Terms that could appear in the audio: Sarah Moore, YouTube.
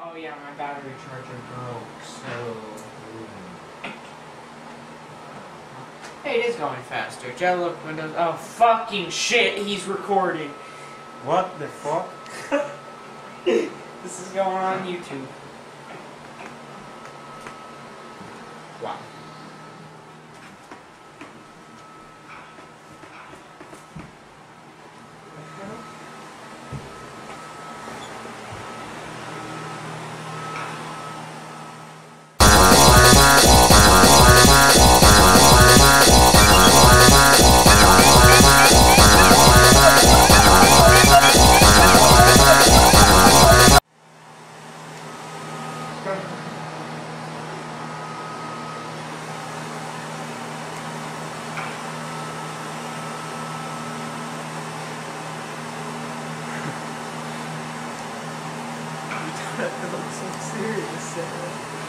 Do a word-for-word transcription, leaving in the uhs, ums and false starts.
Oh yeah, my battery charger broke, so... Hey, it is going faster. Jello, Windows... Oh, fucking shit, he's recording. What the fuck? This is going on YouTube. Wow. That looks so serious, Sarah.